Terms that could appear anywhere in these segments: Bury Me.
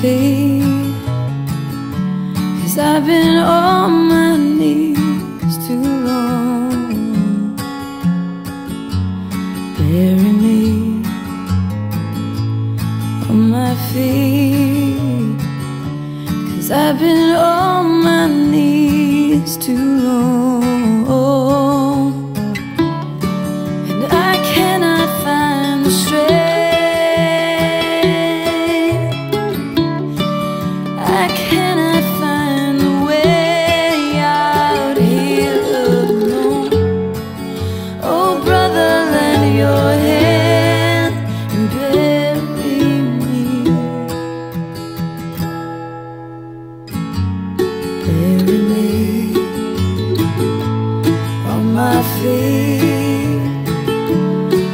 feet, 'cause I've been on my knees too long. Bury me on my feet, 'cause I've been on my knees too long. And I cannot find the strength, I cannot find a way out here alone. Oh brother, lend your hand and bury me. Bury me on my feet,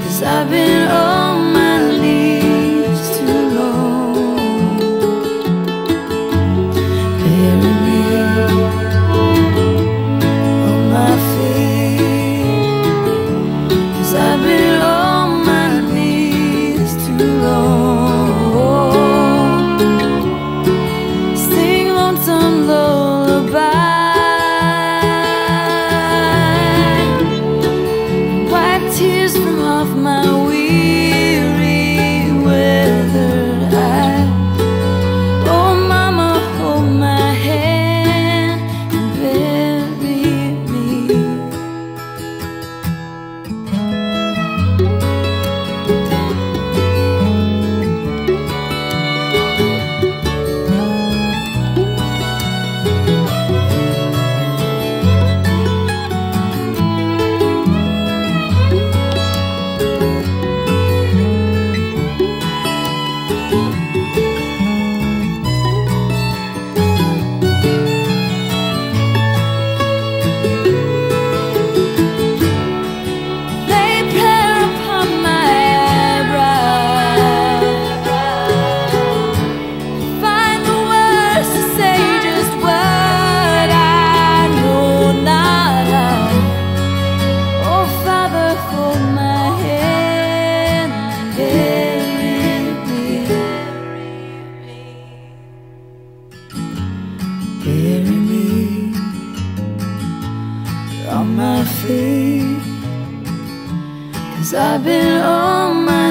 'cause I've been on my knees too long. Bury me on my feet, 'cause I've been on my knees too long. Sing lonesome lullaby, wipe tears from off my weary weathered eye. Oh mama, hold my hand and bury me. Bury me on my feet, 'cause I've been on my